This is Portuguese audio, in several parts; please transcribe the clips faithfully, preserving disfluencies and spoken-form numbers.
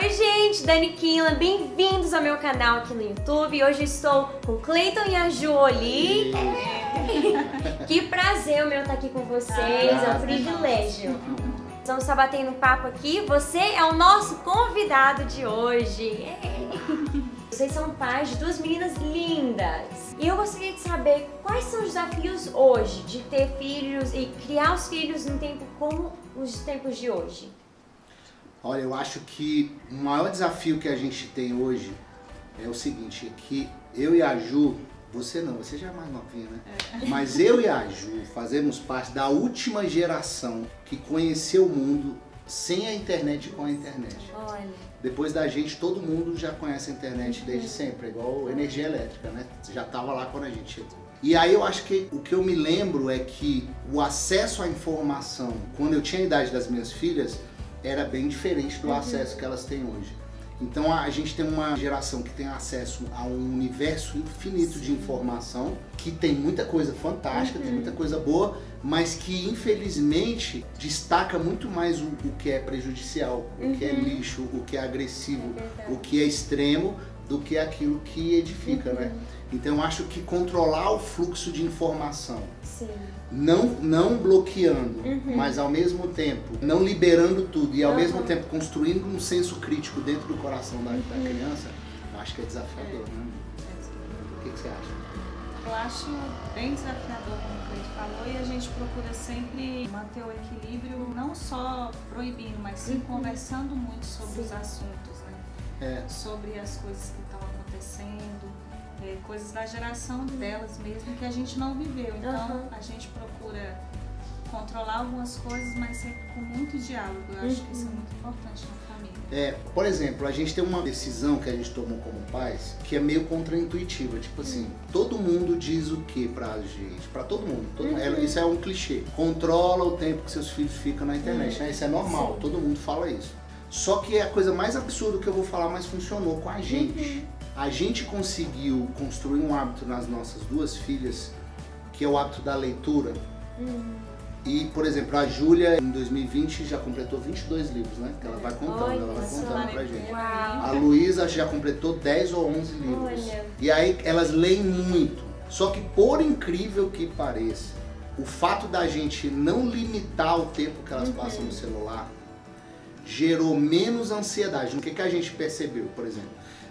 Oi gente, Dani Quinlan, bem-vindos ao meu canal aqui no YouTube. Hoje estou com Clayton e a Jolie. Que prazer o meu estar aqui com vocês, é um privilégio. Vamos estar batendo um papo aqui, você é o nosso convidado de hoje. Vocês são pais de duas meninas lindas. E eu gostaria de saber quais são os desafios hoje de ter filhos e criar os filhos num tempo como os tempos de hoje. Olha, eu acho que o maior desafio que a gente tem hoje é o seguinte, é que eu e a Ju, você não, você já é mais novinha, né? É. Mas eu e a Ju fazemos parte da última geração que conheceu o mundo sem a internet e com a internet. Olha. Depois da gente, todo mundo já conhece a internet desde sempre, igual energia elétrica, né? Você já estava lá quando a gente chegou. E aí eu acho que o que eu me lembro é que o acesso à informação, quando eu tinha a idade das minhas filhas, era bem diferente do acesso que elas têm hoje. Então a gente tem uma geração que tem acesso a um universo infinito Sim. de informação, que tem muita coisa fantástica, uhum. tem muita coisa boa, mas que infelizmente destaca muito mais o, o que é prejudicial, uhum. o que é lixo, o que é agressivo, é o que é extremo, do que aquilo que edifica, uhum. né? Então eu acho que controlar o fluxo de informação, Sim. não, não bloqueando, uhum. mas ao mesmo tempo não liberando tudo e ao uhum. mesmo tempo construindo um senso crítico dentro do coração da, uhum. da criança, eu acho que é desafiador, é. né? O que, que você acha? Eu acho bem desafiador, como o Clayton falou, e a gente procura sempre manter o equilíbrio, não só proibindo, mas sim uhum. conversando muito sobre sim. os assuntos, né? É. Sobre as coisas que estão acontecendo, é, coisas da geração delas mesmo que a gente não viveu. Então uhum. a gente procura controlar algumas coisas, mas sempre com muito diálogo. Eu acho uhum. que isso é muito importante na família. É, por exemplo, a gente tem uma decisão que a gente tomou como pais que é meio contraintuitiva. Tipo assim, uhum. todo mundo diz o que pra gente? Pra todo mundo. Todo uhum. mundo. Isso é um clichê. Controla o tempo que seus filhos ficam na internet. Uhum. Né? Isso é normal, Sim. todo mundo fala isso. Só que é a coisa mais absurda que eu vou falar, mas funcionou com a gente. A gente conseguiu construir um hábito nas nossas duas filhas, que é o hábito da leitura. Uhum. E, por exemplo, a Júlia, em dois mil e vinte, já completou vinte e dois livros, né? Que ela vai contando, Olha, ela vai contando pra gente. Uau. A Luísa já completou dez ou onze livros. Olha. E aí elas leem muito. Só que, por incrível que pareça, o fato da gente não limitar o tempo que elas uhum. passam no celular, gerou menos ansiedade. O que, que a gente percebeu, por exemplo?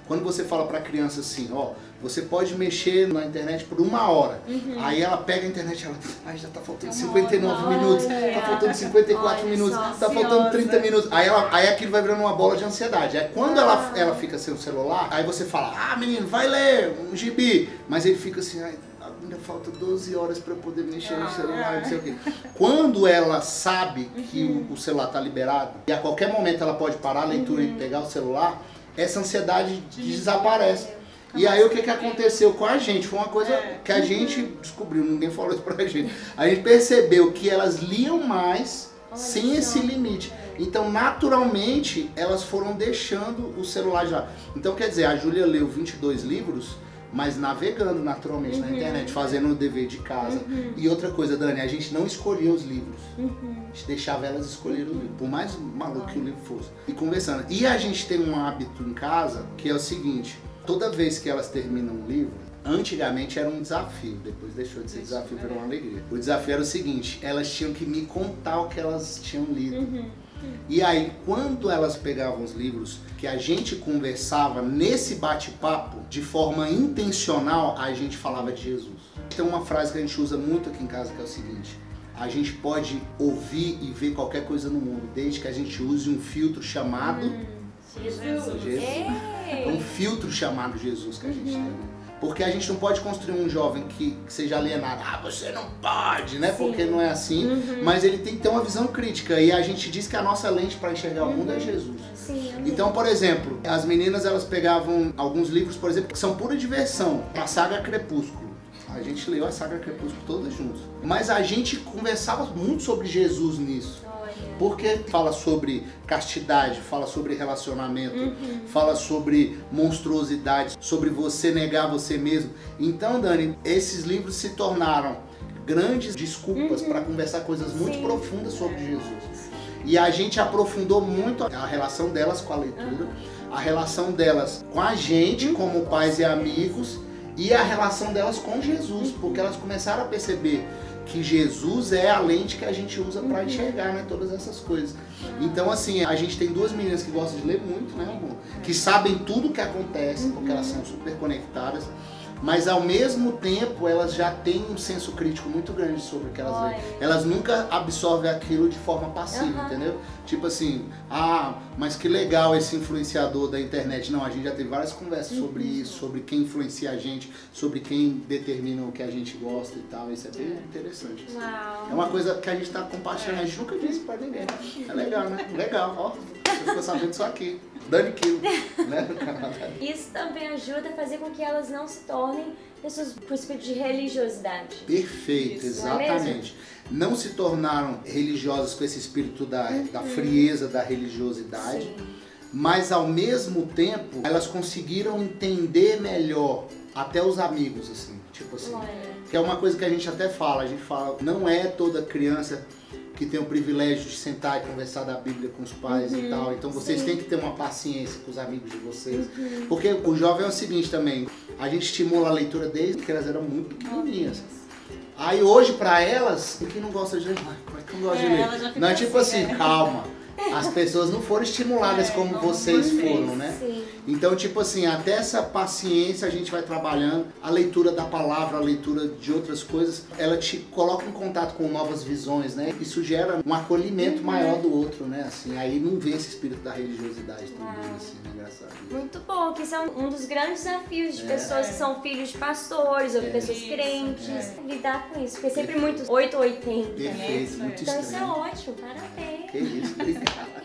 Quando você fala pra criança assim, ó, você pode mexer na internet por uma hora. Uhum. Aí ela pega a internet e ela, ai, já tá faltando cinquenta e nove minutos, olha. Tá faltando cinquenta e quatro olha, minutos, tá faltando trinta minutos. Aí, ela, aí aquilo vai virando uma bola de ansiedade. Aí quando ah. ela, ela fica sem o celular, aí você fala, ah, menino, vai ler um gibi. Mas ele fica assim, ai, ainda falta doze horas para poder mexer ah, no celular, não sei o quê. Quando ela sabe que uhum. o celular está liberado e a qualquer momento ela pode parar a leitura uhum. e pegar o celular, essa ansiedade de desaparece. Deus. E aí o que, que aconteceu com a gente? Foi uma coisa é. que a gente descobriu, ninguém falou isso pra gente. A gente percebeu que elas liam mais Olha sem esse limite. É. Então, naturalmente, elas foram deixando o celular já. Então, quer dizer, a Júlia leu vinte e dois livros, mas navegando naturalmente uhum. na internet, fazendo o dever de casa. Uhum. E outra coisa, Dani, a gente não escolhia os livros. Uhum. A gente deixava elas escolherem o livro, por mais maluco que o livro fosse. E conversando. E a gente tem um hábito em casa, que é o seguinte, toda vez que elas terminam um livro, antigamente era um desafio, depois deixou de ser desafio, virou uma alegria. O desafio era o seguinte, elas tinham que me contar o que elas tinham lido. Uhum. E aí, quando elas pegavam os livros, que a gente conversava nesse bate-papo, de forma intencional, a gente falava de Jesus. Tem uma frase que a gente usa muito aqui em casa, que é o seguinte, a gente pode ouvir e ver qualquer coisa no mundo, desde que a gente use um filtro chamado... Hum, Jesus! Jesus. É um filtro chamado Jesus que a gente uhum. tem. Porque a gente não pode construir um jovem que, que seja alienado. Ah, você não pode, né? Sim. Porque não é assim. Uhum. Mas ele tem que ter uma visão crítica. E a gente diz que a nossa lente para enxergar uhum. o mundo é Jesus. Sim, então, por exemplo, as meninas elas pegavam alguns livros, por exemplo, que são pura diversão. A Saga Crepúsculo. A gente leu a Saga Crepúsculo todas juntas. Mas a gente conversava muito sobre Jesus nisso. Porque fala sobre castidade, fala sobre relacionamento, uhum. fala sobre monstruosidade, sobre você negar você mesmo. Então, Dani, esses livros se tornaram grandes desculpas uhum. para conversar coisas muito Sim. profundas sobre Jesus. E a gente aprofundou muito a relação delas com a leitura, a relação delas com a gente, como pais e amigos, e a relação delas com Jesus, porque elas começaram a perceber que Jesus é a lente que a gente usa para enxergar, né, todas essas coisas. Então, assim, a gente tem duas meninas que gostam de ler muito, né, amor? Que sabem tudo o que acontece, porque elas são super conectadas. Mas ao mesmo tempo elas já têm um senso crítico muito grande sobre o que elas leem. Elas nunca absorvem aquilo de forma passiva, uhum. entendeu? Tipo assim, ah, mas que legal esse influenciador da internet. Não, a gente já teve várias conversas uhum. sobre isso, sobre quem influencia a gente, sobre quem determina o que a gente gosta e tal. Isso é bem é. interessante. Assim. Uau. É uma coisa que a gente tá compartilhando, é. a gente nunca disse pra ninguém. É legal, né? Legal, ó. Você ficou sabendo isso aqui. Dani Quinlan, né? Isso também ajuda a fazer com que elas não se tornem pessoas com espírito de religiosidade. Perfeito, isso, exatamente. Não, é não se tornaram religiosas com esse espírito da, uhum. da frieza, da religiosidade. Sim. Mas ao mesmo tempo, elas conseguiram entender melhor até os amigos, assim. Tipo assim, é. que é uma coisa que a gente até fala. A gente fala, não é toda criança que tem o privilégio de sentar e conversar da Bíblia com os pais uhum, e tal. Então vocês sim. têm que ter uma paciência com os amigos de vocês. Uhum. Porque o jovem é o seguinte também, a gente estimula a leitura desde que elas eram muito pequenininhas. Aí hoje pra elas, quem não gosta de ler? Como é que não gosta é, de ler? Não é tipo assim, assim é. calma. As pessoas não foram estimuladas é, como não, vocês não foram, né? Sim. Então, tipo assim, até essa paciência a gente vai trabalhando. A leitura da palavra, a leitura de outras coisas, ela te coloca em contato com novas visões, né? Isso gera um acolhimento uhum. maior do outro, né? Assim, aí não vem esse espírito da religiosidade também, assim, né? Engraçado. Muito bom, que isso é um dos grandes desafios de é. pessoas que são filhos de pastores ou de é. pessoas isso. crentes. É. Lidar com isso, porque é sempre muito oito ou oitenta. Perfeito, né? Muito então estranho. Isso é ótimo, parabéns. Que isso, obrigado.